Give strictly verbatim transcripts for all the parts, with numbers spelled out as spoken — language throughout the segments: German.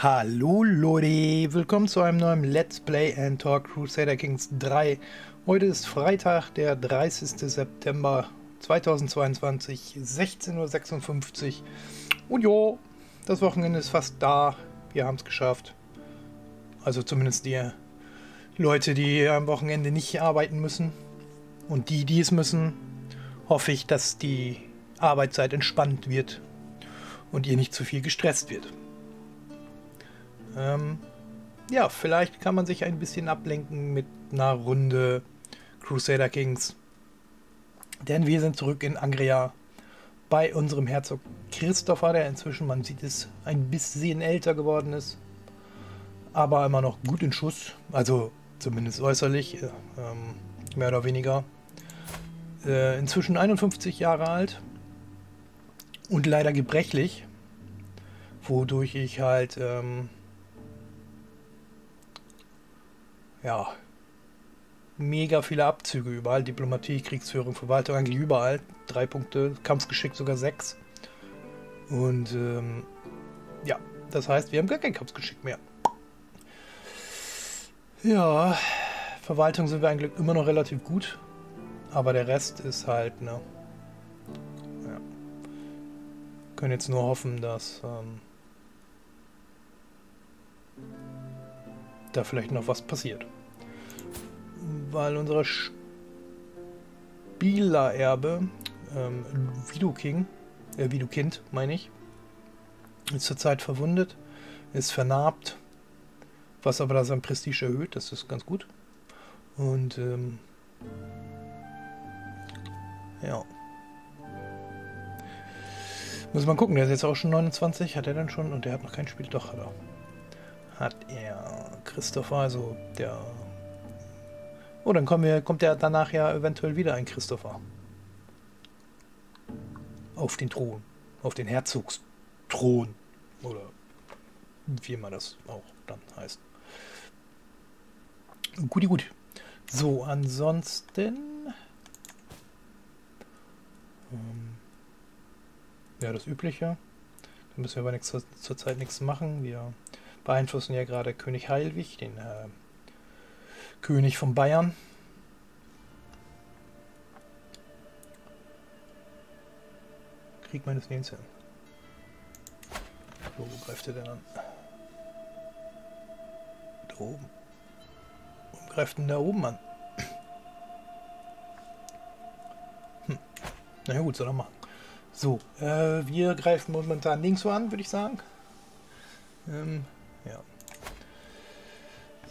Hallo Leute, willkommen zu einem neuen Let's Play and Talk Crusader Kings drei. Heute ist Freitag, der dreißigste September zweitausendzweiundzwanzig, sechzehn Uhr sechsundfünfzig. Und jo, das Wochenende ist fast da. Wir haben es geschafft. Also zumindest die Leute, die am Wochenende nicht arbeiten müssen. Und die, die es müssen, hoffe ich, dass die Arbeitszeit entspannt wird und ihr nicht zu viel gestresst wird. Ähm, ja, vielleicht kann man sich ein bisschen ablenken mit einer Runde Crusader Kings. Denn wir sind zurück in Angria bei unserem Herzog Christopher, der inzwischen, man sieht es, ein bisschen älter geworden ist. Aber immer noch gut in Schuss, also zumindest äußerlich, ähm, mehr oder weniger. Äh, inzwischen einundfünfzig Jahre alt und leider gebrechlich, wodurch ich halt... Ähm, ja, mega viele Abzüge überall, Diplomatie, Kriegsführung, Verwaltung, eigentlich überall, drei Punkte, Kampfgeschick sogar sechs. Und ähm, ja, das heißt, wir haben gar kein Kampfgeschick mehr. Ja, Verwaltung sind wir eigentlich immer noch relativ gut, aber der Rest ist halt, ne, ja, können jetzt nur hoffen, dass ähm, da vielleicht noch was passiert. Weil unser Spielererbe, ähm, Widukind, äh, Widukind meine ich, ist zurzeit verwundet, ist vernarbt, was aber da sein Prestige erhöht, das ist ganz gut. Und ähm, ja, muss man gucken, der ist jetzt auch schon neunundzwanzig, hat er dann schon, und der hat noch kein Spiel, doch hat er. Hat er Christopher, also der... Oh, dann kommen wir, kommt ja danach ja eventuell wieder ein Christopher. Auf den Thron. Auf den Herzogsthron. Oder wie immer das auch dann heißt. Guti, gut. So, ansonsten... Ähm, ja, das Übliche. Da müssen wir aber nichts, zurzeit nichts machen. Wir... beeinflussen ja gerade König Heilwig, den äh, König von Bayern. Krieg meines Lebens hin. So, wo greift er denn an? Da oben. Warum greift denn da oben an? Hm. Na ja, gut, soll er machen. So, äh, wir greifen momentan links so an, würde ich sagen. Ähm, Ja.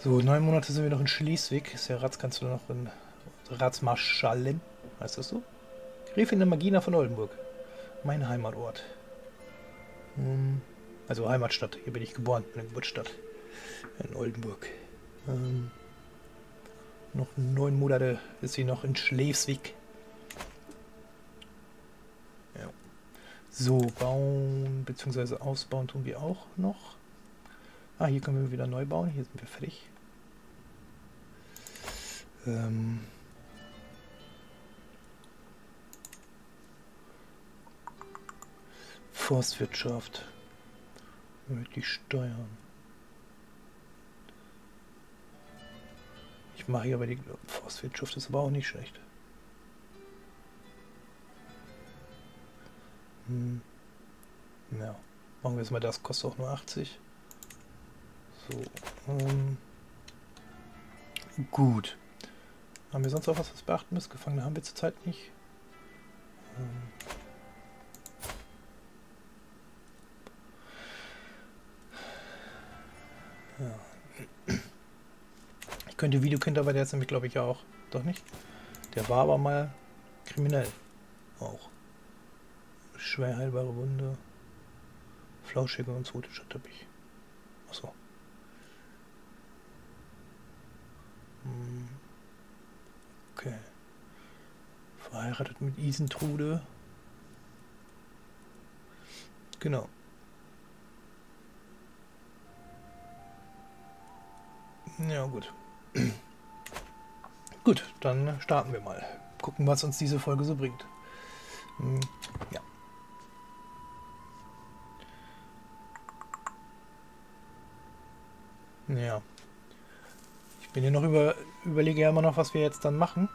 So, neun Monate sind wir noch in Schleswig. Ist ja Ratskanzler noch in Ratsmarschallin. Heißt das so? Gräfin der Magina von Oldenburg. Mein Heimatort. Hm. Also Heimatstadt. Hier bin ich geboren. Meine Geburtsstadt. In Oldenburg. Ähm. Noch neun Monate ist sie noch in Schleswig. Ja. So, bauen bzw. ausbauen tun wir auch noch. Ah, hier können wir wieder neu bauen. Hier sind wir fertig. Ähm Forstwirtschaft. Damit die Steuern. Ich mache hier aber die Forstwirtschaft, ist aber auch nicht schlecht. Hm. Ja. Machen wir jetzt mal das. Kostet auch nur achtzig. So, ähm, gut. Haben wir sonst auch was, was beachten müssen? Gefangene haben wir zurzeit nicht. Ähm, ja. Ich könnte Widukind, aber der ist nämlich, glaube ich, ja auch. Doch nicht? Der war aber mal kriminell. Auch. Schwer heilbare Wunde. Flauschiger und zotischer Teppich. Achso. Okay. Verheiratet mit Isentrude. Genau. Ja, gut. Gut, dann starten wir mal. Gucken, was uns diese Folge so bringt. Hm, ja. Ja. Ich bin hier noch über... Überlege ja immer noch, was wir jetzt dann machen.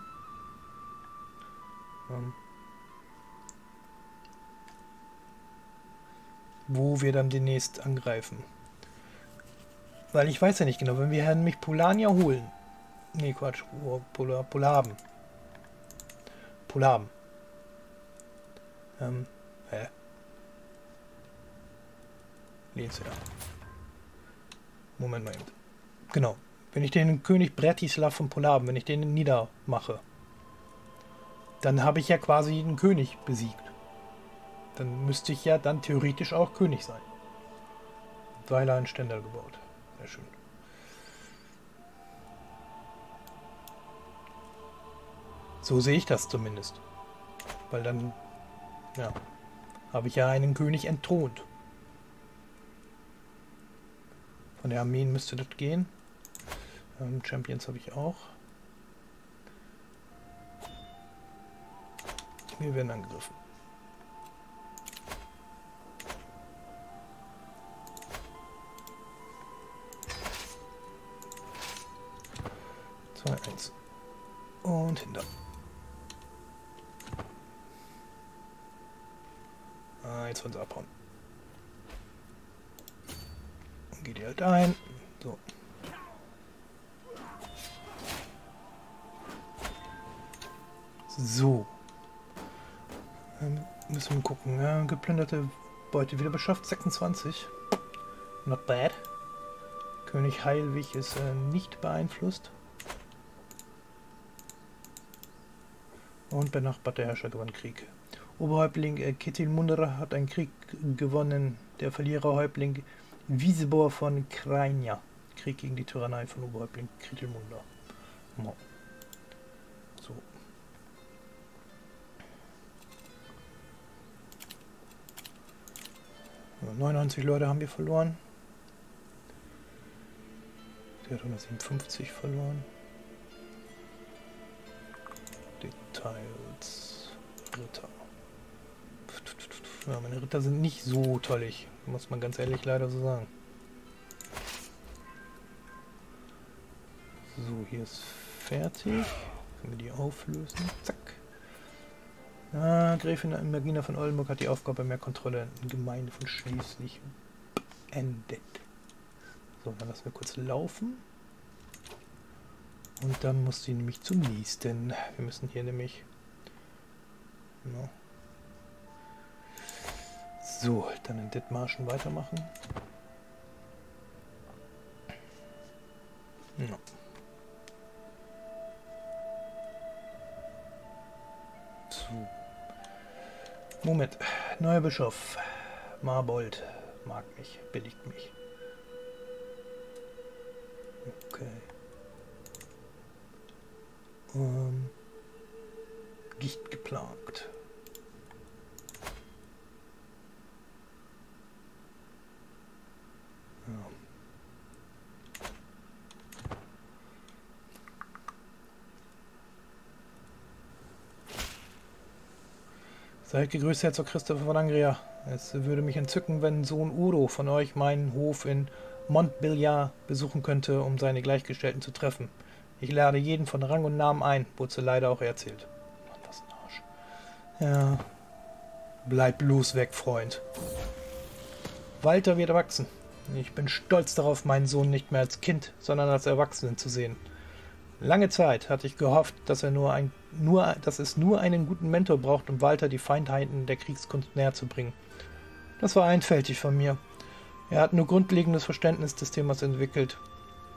Ähm. Wo wir dann demnächst angreifen. Weil ich weiß ja nicht genau, wenn wir Herrn mich Polania holen. Nee, Quatsch. Pola, Polaben. Polaben. Ähm, hä? Nee, ist ja. Moment mal eben. Genau. Wenn ich den König Bretislav von Polaben, wenn ich den niedermache, dann habe ich ja quasi einen König besiegt. Dann müsste ich ja dann theoretisch auch König sein. Weil er einen Ständer gebaut. Sehr schön. So sehe ich das zumindest. Weil dann, ja, habe ich ja einen König entthront. Von der Armeen müsste das gehen. Ähm, Champions habe ich auch. Wir werden angegriffen. zwei eins. Und hinter. Ah, jetzt wollen sie abhauen. Und geht ihr halt ein. So. So. Ähm, müssen wir gucken. Ja, geplünderte Beute wieder beschafft. sechsundzwanzig. Not bad. König Heilwig ist äh, nicht beeinflusst. Und benachbarte Herrscher gewann Krieg. Oberhäuptling äh, Ketilmundur hat einen Krieg gewonnen. Der Verliererhäuptling Wiesbohr von Krainja. Krieg gegen die Tyrannei von Oberhäuptling Ketilmundur. No. So. neunundneunzig Leute haben wir verloren. Der hat hundertsiebenundfünfzig verloren. Details. Ritter. Ja, meine Ritter sind nicht so tollig. Muss man ganz ehrlich leider so sagen. So, hier ist fertig. Können wir die auflösen. Zack. Ah, Gräfin Magina von Oldenburg hat die Aufgabe mehr Kontrolle in der Gemeinde von Schleswig beendet. So, dann lassen wir kurz laufen. Und dann muss sie nämlich zum nächsten. Wir müssen hier nämlich... No. So, dann in Dithmarschen weitermachen. No. So. Moment. Neuer Bischof. Marbold mag mich, billigt mich. Okay. Ähm, Gicht geplagt. Ja. Seid gegrüßt, Herzog Christopher von Angria. Es würde mich entzücken, wenn Sohn Udo von euch meinen Hof in Montbéliard besuchen könnte, um seine Gleichgestellten zu treffen. Ich lade jeden von Rang und Namen ein, wozu leider auch er erzählt. Mann, was ein Arsch. Ja. Bleib bloß weg, Freund. Walter wird erwachsen. Ich bin stolz darauf, meinen Sohn nicht mehr als Kind, sondern als Erwachsenen zu sehen. Lange Zeit hatte ich gehofft, dass, er nur ein, nur, dass es nur einen guten Mentor braucht, um Walter die Feindheiten der Kriegskunst näher zu bringen. Das war einfältig von mir. Er hat nur grundlegendes Verständnis des Themas entwickelt.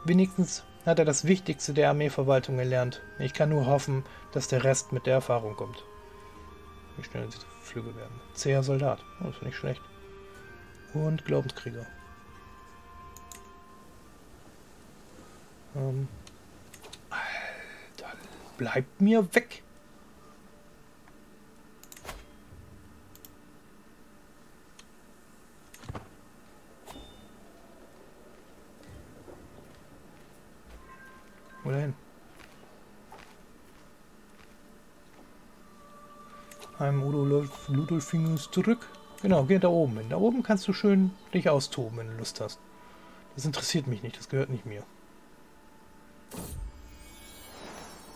Wenigstens hat er das Wichtigste der Armeeverwaltung erlernt. Ich kann nur hoffen, dass der Rest mit der Erfahrung kommt. Wie schnell diese Flüge werden. Zäher Soldat. Oh, das ist nicht schlecht. Und Glaubenskrieger. Ähm. Alter, bleibt mir weg! Oder hin? Heim Udo Ludolfinger zurück. Genau, geh da oben hin. Da oben kannst du schön dich austoben, wenn du Lust hast. Das interessiert mich nicht, das gehört nicht mir.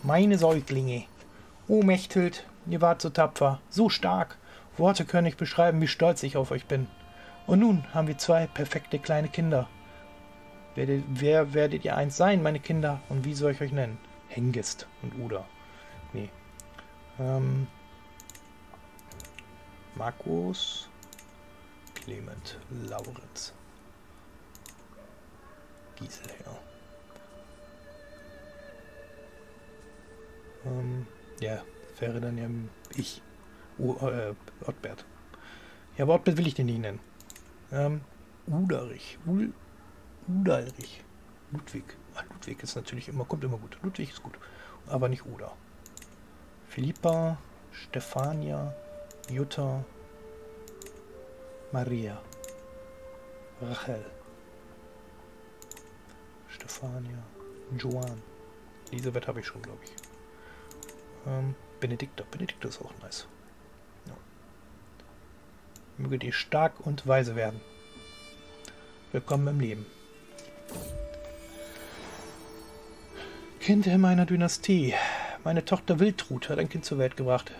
Meine Säuglinge. Oh Mechthild, ihr wart so tapfer, so stark. Worte können nicht beschreiben, wie stolz ich auf euch bin. Und nun haben wir zwei perfekte kleine Kinder. Werdet, wer werdet ihr eins sein, meine Kinder? Und wie soll ich euch nennen? Hengist und Uda. Nee. Ähm. Markus. Clement. Laurenz. Giesel, ja. Ähm, ja, das wäre dann ja ich. Oh, äh, Ottbert. Ja, aber Ottbert will ich den nicht nennen. Ähm, Uderich. U Uderich. Ludwig. Ah, Ludwig ist natürlich immer, kommt immer gut. Ludwig ist gut. Aber nicht Uda. Philippa, Stefania, Jutta, Maria, Rachel, Stefania, Joan. Elisabeth habe ich schon, glaube ich. Ähm, Benedikt. Benedikt ist auch nice. Ja. Möget ihr stark und weise werden. Willkommen im Leben. Kind meiner Dynastie. Meine Tochter Wiltrud hat ein Kind zur Welt gebracht.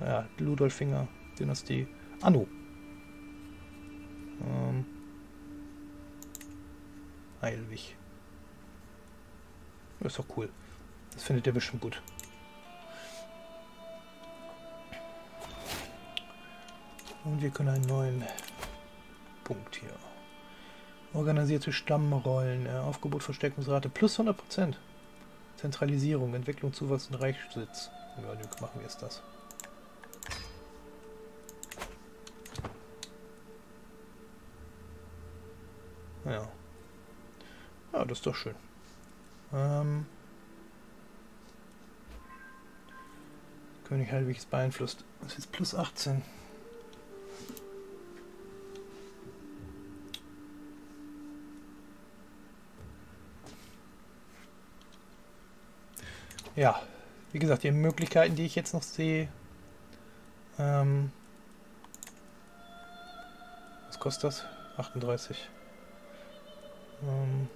Ja, Ludolfinger, Dynastie. Anno. Ähm. Heilwig. Das ist doch cool. Das findet ihr bestimmt gut. Und wir können einen neuen Punkt hier. Organisierte Stammrollen, Aufgebot, Verstärkungsrate plus hundert Prozent. Zentralisierung, Entwicklung, Zuwachs und Reichssitz. Ja, dann machen wir jetzt das. Ja. Ja, das ist doch schön. Ähm. König Heilwig ist beeinflusst. Das ist jetzt plus achtzehn. Ja, wie gesagt, die Möglichkeiten, die ich jetzt noch sehe. Ähm, was kostet das? achtunddreißig. Ähm,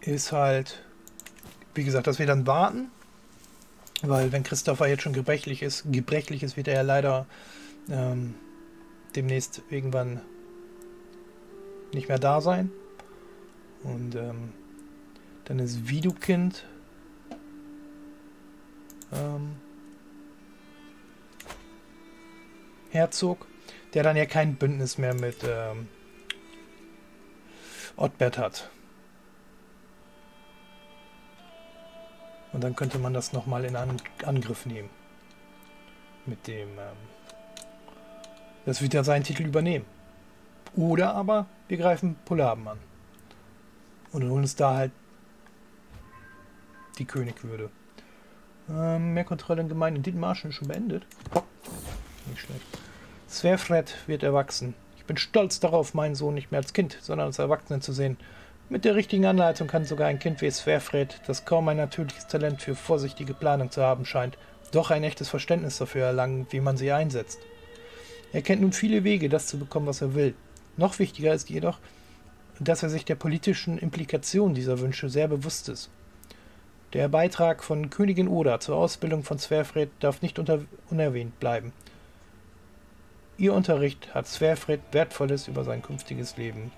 ist halt, wie gesagt, dass wir dann warten. Weil wenn Christopher jetzt schon gebrechlich ist, gebrechlich ist, wird er ja leider ähm, demnächst irgendwann nicht mehr da sein. Und ähm, dann ist Widukind ähm, Herzog, der dann ja kein Bündnis mehr mit ähm, Ottbert hat. Und dann könnte man das nochmal in An Angriff nehmen. Mit dem ähm, das wird ja seinen Titel übernehmen. Oder aber wir greifen Polaben an und holen uns da halt die Königwürde. Ähm, mehr Kontrolle in Gemeinden. Dithmarschen ist schon beendet. Nicht schlecht. Sverfred wird erwachsen. Ich bin stolz darauf, meinen Sohn nicht mehr als Kind, sondern als Erwachsenen zu sehen. Mit der richtigen Anleitung kann sogar ein Kind wie Sverfred, das kaum ein natürliches Talent für vorsichtige Planung zu haben scheint, doch ein echtes Verständnis dafür erlangen, wie man sie einsetzt. Er kennt nun viele Wege, das zu bekommen, was er will. Noch wichtiger ist jedoch, dass er sich der politischen Implikation dieser Wünsche sehr bewusst ist. Der Beitrag von Königin Oda zur Ausbildung von Sverfred darf nicht unter unerwähnt bleiben. Ihr Unterricht hat Sverfred Wertvolles über sein künftiges Leben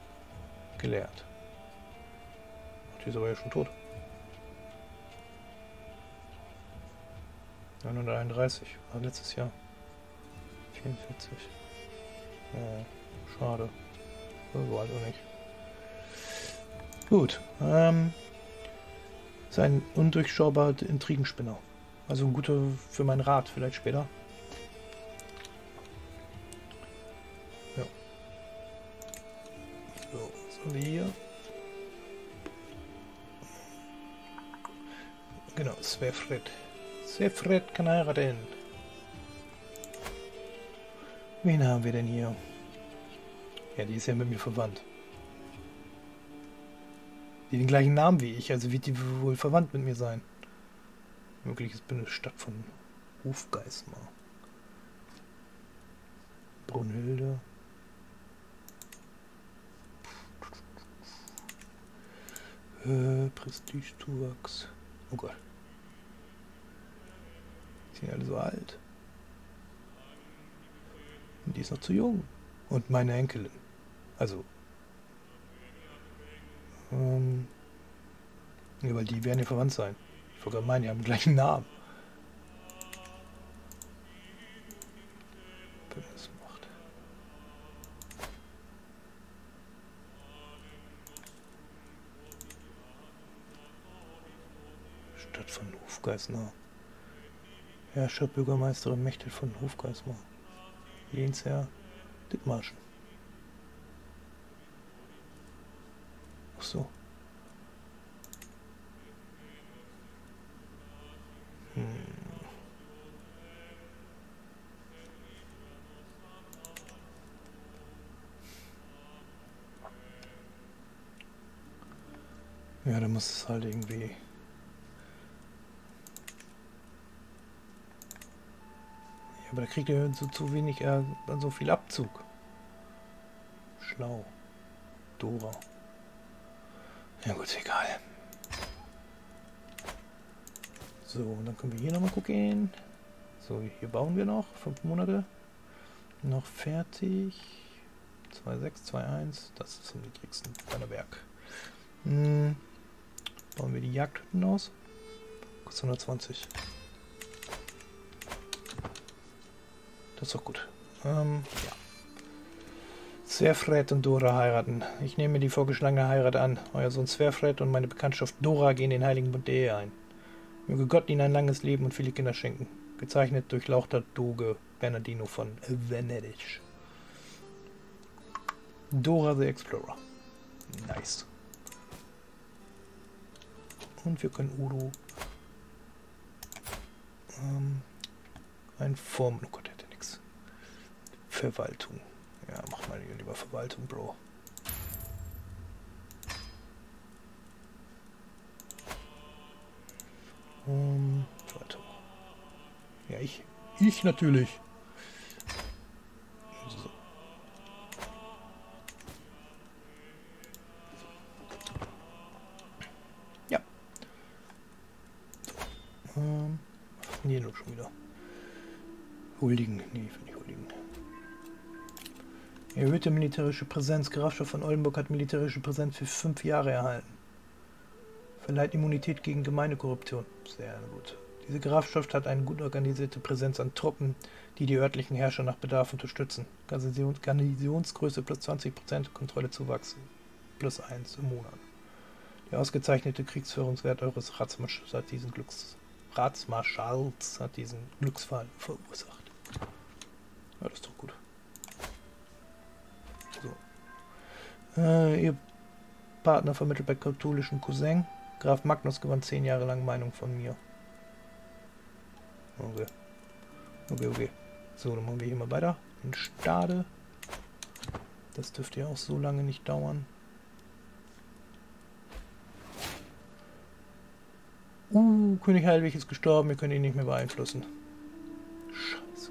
gelehrt. Ach, die ist aber ja schon tot. neunhunderteinunddreißig, war letztes Jahr. vierundvierzig. Ja. Schade. So alt auch nicht. Gut. Ähm, ist ein undurchschaubarer Intrigenspinner. Also ein guter für meinen Rat, vielleicht später. Ja. So, was haben wir hier? Genau, Sverfred. Sverfred kann heiraten. Wen haben wir denn hier? Ja, die ist ja mit mir verwandt. Die den gleichen Namen wie ich, also wird die wohl verwandt mit mir sein. Mögliches Bündnis Stadt von Hofgeismar. Brunhilde. Äh, Prestigezuwachs. Oh Gott. Sind die alle so alt? Und die ist noch zu jung. Und meine Enkelin. Also. Ähm. Ja, weil die werden ja verwandt sein. Ich wollte gerade meinen, die haben den gleichen Namen. Wenn man das macht. Stadt von Hofgeismar. Herrschaft, Bürgermeisterin Mechthild von Hofgeismar. Lehnsherr Dithmarschen. Ach so. Hm. Ja, dann muss es halt irgendwie... Ja, aber da kriegt er so zu wenig, äh, so viel Abzug. Schlau. Dora. Ja gut, egal. So, und dann können wir hier nochmal gucken. So, hier bauen wir noch. Fünf Monate. Noch fertig. zwei Komma sechs, zwei Komma eins. Das ist am niedrigsten. Dannenberg. Hm. Bauen wir die Jagdhütten aus. Kostet hundertzwanzig. Das ist doch gut. Ähm, ja. Sverfred und Dora heiraten. Ich nehme mir die vorgeschlagene Heirat an. Euer Sohn Sverfred und meine Bekanntschaft Dora gehen den heiligen Bund der Ehe ein. Möge Gott ihnen ein langes Leben und viele Kinder schenken. Gezeichnet durch Lauchter Doge Bernardino von Venedig. Dora the Explorer. Nice. Und wir können Udo ähm, einformen. Oh Gott, der hat ja nichts. Verwaltung. Ja, mach mal lieber Verwaltung, Bro. Um, Verwaltung. Ja, ich. Ich natürlich. So. Ja. So. Ähm, was ist denn hier noch schon wieder? Huldigen. Nee, finde ich huldigen. Erhöhte militärische Präsenz. Grafschaft von Oldenburg hat militärische Präsenz für fünf Jahre erhalten. Verleiht Immunität gegen Gemeindekorruption. Sehr gut. Diese Grafschaft hat eine gut organisierte Präsenz an Truppen, die die örtlichen Herrscher nach Bedarf unterstützen. Garnisonsgröße plus zwanzig Prozent, Kontrolle zuwachsen. Plus eins im Monat. Der ausgezeichnete Kriegsführungswert eures Ratsmarschalls hat diesen, Glücks Ratsmarschalls hat diesen Glücksfall verursacht. Ja, das ist doch gut. So. Äh, ihr Partner vermittelt bei katholischen Cousin. Graf Magnus gewann zehn Jahre lang Meinung von mir. Okay. Okay, okay. So, dann machen wir hier mal weiter. In Stade. Das dürfte ja auch so lange nicht dauern. Uh, König Heilwig ist gestorben. Wir können ihn nicht mehr beeinflussen. Scheiße.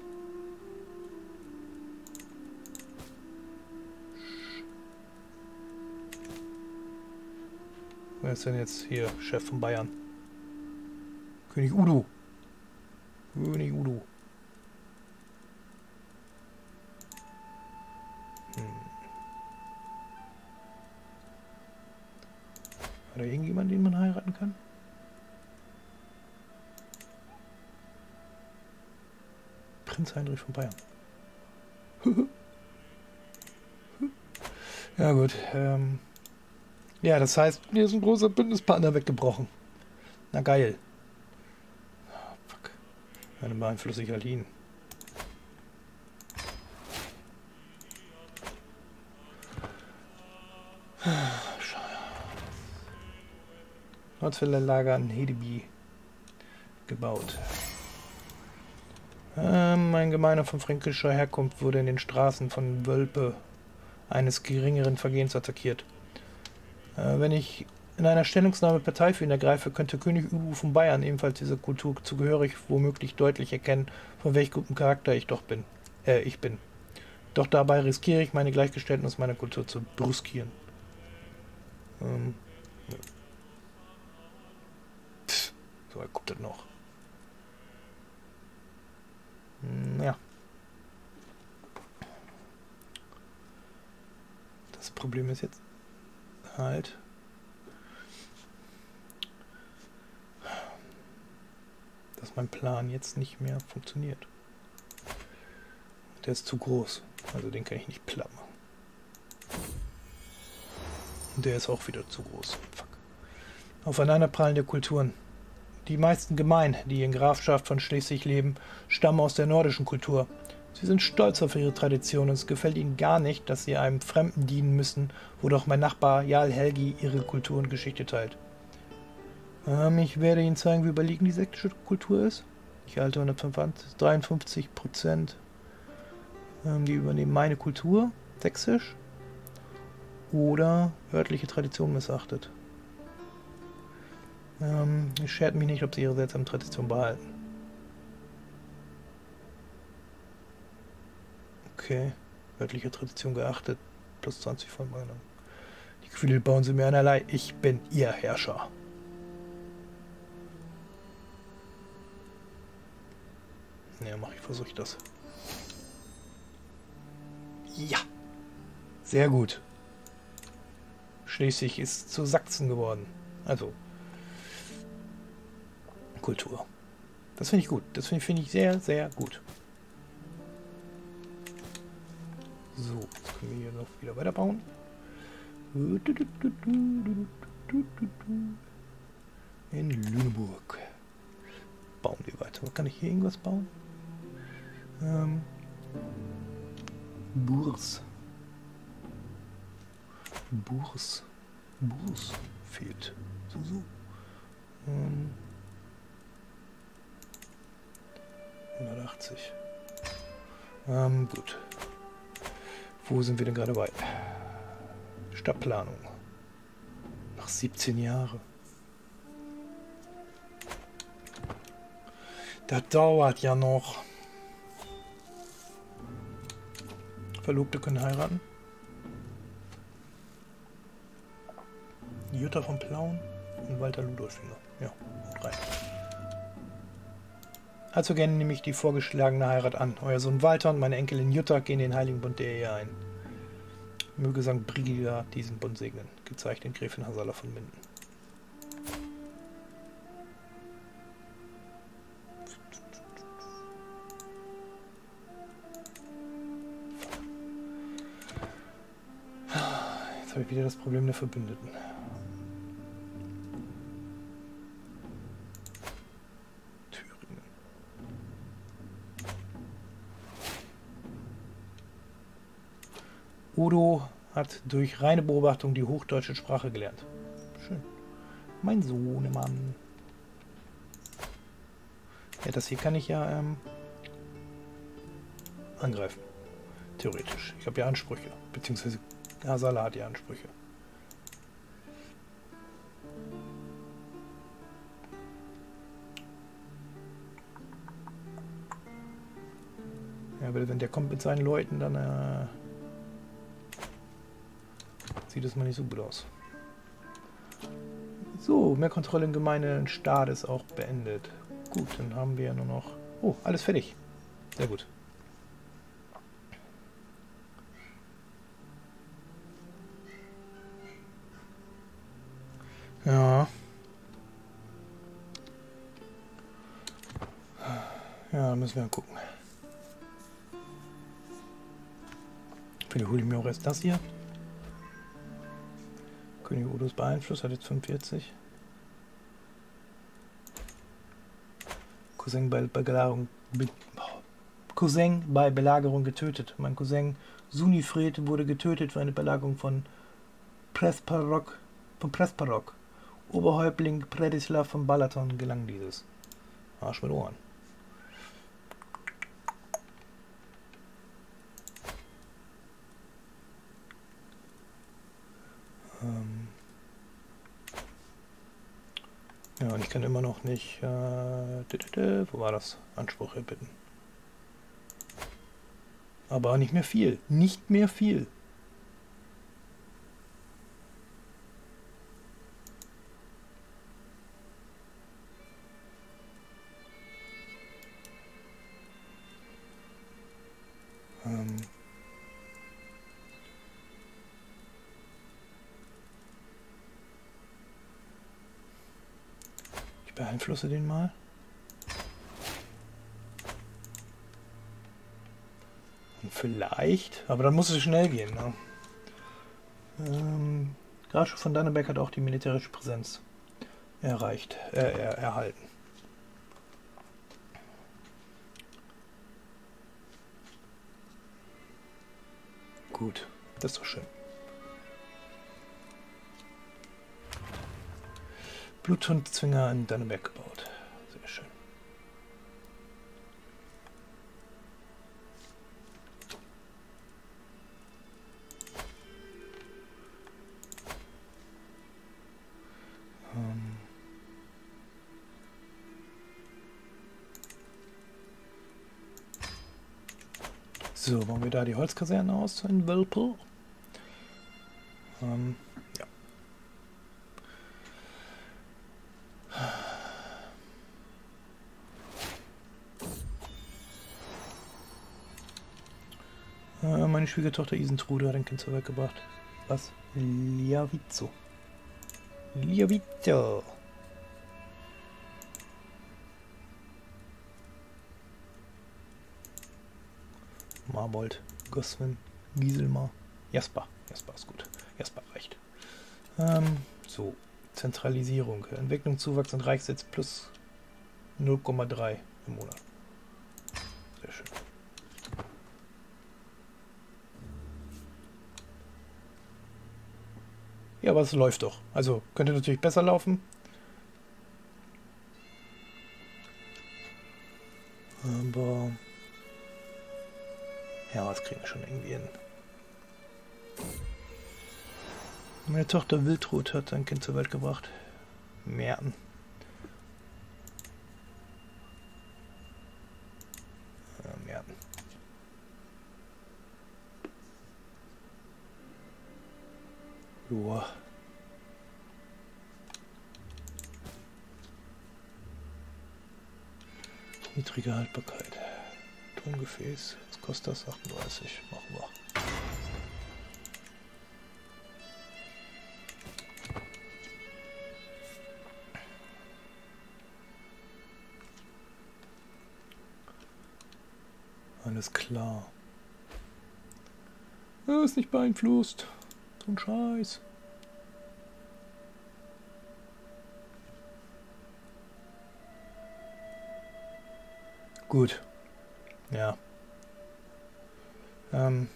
Wer ist denn jetzt hier Chef von Bayern? König Udo. König Udo. Hm. Hat da irgendjemand, den man heiraten kann? Prinz Heinrich von Bayern. Ja gut, ähm... ja, das heißt, mir ist ein großer Bündnispartner weggebrochen. Na geil. Oh, fuck. Dann beeinflusse ich halt ihn. Nordfelderlager in Hedeby gebaut. Ähm, ein Gemeiner von fränkischer Herkunft wurde in den Straßen von Wölpe eines geringeren Vergehens attackiert. Wenn ich in einer Stellungnahme Partei für ihn ergreife, könnte König Udo von Bayern ebenfalls dieser Kultur zugehörig womöglich deutlich erkennen, von welch gutem Charakter ich doch bin. Äh, ich bin. Doch dabei riskiere ich, meine Gleichgestellten aus meiner Kultur zu brüskieren. Ähm, ja. Pff, so, er guckt das noch. Ja. Das Problem ist jetzt halt... dass mein Plan jetzt nicht mehr funktioniert. Der ist zu groß, also den kann ich nicht platt machen. Und der ist auch wieder zu groß. Fuck. Aufeinander prallen der Kulturen. Die meisten Gemeinen, die in Grafschaft von Schleswig leben, stammen aus der nordischen Kultur. Sie sind stolz auf ihre Tradition und es gefällt ihnen gar nicht, dass sie einem Fremden dienen müssen, wo doch mein Nachbar Jarl Helgi ihre Kultur und Geschichte teilt. Ähm, ich werde Ihnen zeigen, wie überlegen die sektische Kultur ist. Ich halte hundertdreiundfünfzig Prozent. Ähm, die übernehmen meine Kultur, sächsisch, oder örtliche Tradition missachtet. Ähm, es schert mich nicht, ob sie ihre seltsame Tradition behalten. Okay, örtliche Tradition geachtet, plus zwanzig von meiner. Die Gefühle bauen sie mir einerlei, ich bin ihr Herrscher. Ja, mach ich, versuche ich das. Ja, sehr gut. Schleswig ist zu Sachsen geworden. Also, Kultur. Das finde ich gut. Das finde find ich sehr, sehr gut. So, jetzt können wir hier noch wieder weiterbauen. In Lüneburg. Bauen wir weiter. Kann ich hier irgendwas bauen? Ähm... Burs. Burs. Burs fehlt. So, so. Ähm. hundertachtzig. Ähm, gut. Wo sind wir denn gerade bei? Stadtplanung. Nach siebzehn Jahren. Das dauert ja noch. Verlobte können heiraten. Jutta von Plauen und Walter Ludolfinger. Ja, rein. Also gerne nehme ich die vorgeschlagene Heirat an. Euer Sohn Walter und meine Enkelin Jutta gehen den heiligen Bund der Ehe ein. Möge Sankt Brigida diesen Bund segnen. Gezeichnet Gräfin Hasala von Minden. Wieder das Problem der Verbündeten. Thüringen. Udo hat durch reine Beobachtung die hochdeutsche Sprache gelernt. Schön. Mein Sohnemann. Ja, das hier kann ich ja ähm, angreifen. Theoretisch. Ich habe ja Ansprüche. Beziehungsweise Hasala hat die Ansprüche. Ja, aber wenn der kommt mit seinen Leuten, dann äh, sieht es mal nicht so gut aus. So, mehr Kontrolle in Gemeinde und Staat ist auch beendet. Gut, dann haben wir nur noch... Oh, alles fertig. Sehr gut. Ja. Ja, müssen wir mal gucken. Vielleicht hole ich mir auch erst das hier. König Udos beeinflusst, hat jetzt fünfundvierzig. Cousin bei Belagerung, Be Cousin bei Belagerung getötet. Mein Cousin Sunifred wurde getötet für eine Belagerung von Presparock. Von Presparock. Oberhäuptling Bretislav von Balaton gelang dieses. Arsch mit Ohren. Ähm ja, und ich kann immer noch nicht... Äh, wo war das? Anspruch erbitten. Aber auch nicht mehr viel. Nicht mehr viel. Ähm. Ich beeinflusse den mal. Vielleicht, aber dann muss es schnell gehen. Ne? Ähm, Grafschaft von Dannenberg hat auch die militärische Präsenz erreicht, äh, er, erhalten. Gut, das ist doch schön. Bluthundzwinger in Dannenberg gebaut. Sehr schön. So, bauen wir da die Holzkaserne aus in Wölpel. Ähm, ja. Äh, meine Schwiegertochter Isentrude hat ein Kind zur Welt gebracht. Was? Liavizzo. Liavizzo. Marbold, Goswin, Gieselmar, Jasper. Jasper ist gut. Jasper reicht. Ähm, so, Zentralisierung. Entwicklung, Zuwachs und Reichssitz plus null Komma drei im Monat. Sehr schön. Ja, aber es läuft doch. Also, könnte natürlich besser laufen. Aber... ja, das kriegen wir schon irgendwie hin. Meine Tochter Wiltrud hat ein Kind zur Welt gebracht. Merten. Äh, Merten. Joa. Niedrige Haltbarkeit. Tongefäß. Was kostet das? achtunddreißig. Machen wir. Alles klar. Er ist nicht beeinflusst. So ein Scheiß. Gut. Ja. Ähm.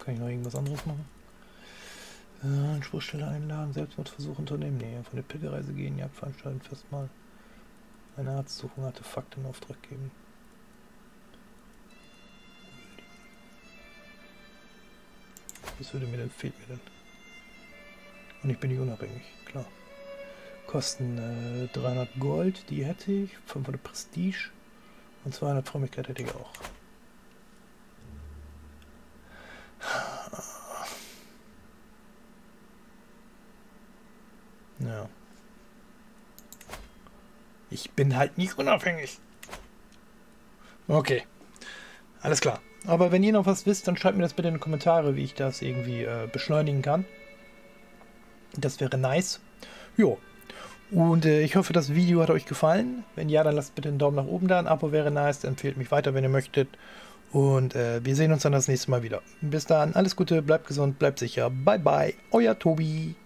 Kann ich noch irgendwas anderes machen? Äh, Anspruchstelle einladen, Selbstmordversuch unternehmen. Nee, von der Pilgerreise gehen, ja, veranstalten, Festmahl. Eine Arztsuchung, Artefakte in Auftrag geben. Was würde mir denn, fehlt mir denn? Und ich bin nicht unabhängig, klar. Kosten äh, dreihundert Gold, die hätte ich, fünfhundert Prestige und zweihundert Frömmigkeit hätte ich auch. Ja. Ich bin halt nicht unabhängig. Okay. Alles klar. Aber wenn ihr noch was wisst, dann schreibt mir das bitte in die Kommentare, wie ich das irgendwie äh, beschleunigen kann. Das wäre nice. Jo. Und äh, ich hoffe, das Video hat euch gefallen. Wenn ja, dann lasst bitte einen Daumen nach oben da. Ein Abo wäre nice. Empfehlt mich weiter, wenn ihr möchtet. Und äh, wir sehen uns dann das nächste Mal wieder. Bis dann. Alles Gute. Bleibt gesund. Bleibt sicher. Bye, bye. Euer Tobi.